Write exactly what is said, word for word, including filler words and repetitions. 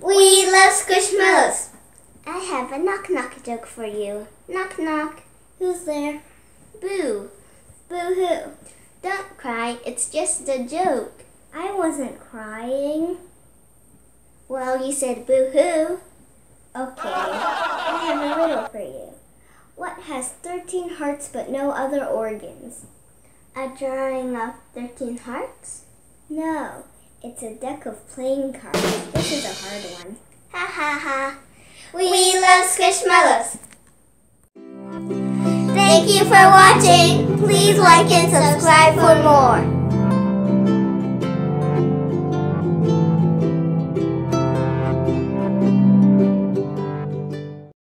We love Squishmallows. I have a knock-knock joke for you. Knock-knock. Who's there? Boo. Boo-hoo. Don't cry. It's just a joke. I wasn't crying. Well, you said boo-hoo. Okay, I have a riddle for you. What has thirteen hearts but no other organs? A drawing of thirteen hearts? No, it's a deck of playing cards. This is a hard one. Ha ha ha. We, we love Squishmallows. Thank you for watching. Please like and subscribe for more.